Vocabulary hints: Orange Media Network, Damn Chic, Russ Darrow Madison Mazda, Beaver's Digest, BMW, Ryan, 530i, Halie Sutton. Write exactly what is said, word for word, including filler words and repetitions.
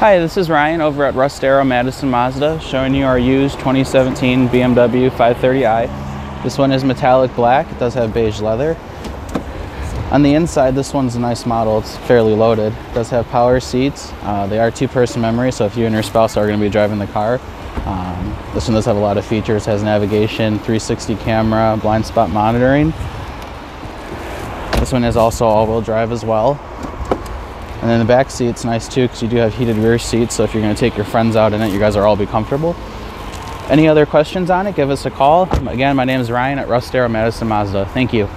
Hi, this is Ryan over at Russ Darrow Madison Mazda, showing you our used twenty seventeen B M W five thirty i. This one is metallic black. It does have beige leather. On the inside, this one's a nice model. It's fairly loaded. It does have power seats. Uh, they are two-person memory, so if you and your spouse are going to be driving the car, um, this one does have a lot of features. It has navigation, three sixty camera, blind spot monitoring. This one is also all-wheel drive as well. And then the back seat's nice too, because you do have heated rear seats, so if you're going to take your friends out in it, you guys are all be comfortable. Any other questions on it, give us a call. Again, my name is Ryan at Russ Darrow Madison Mazda. Thank you.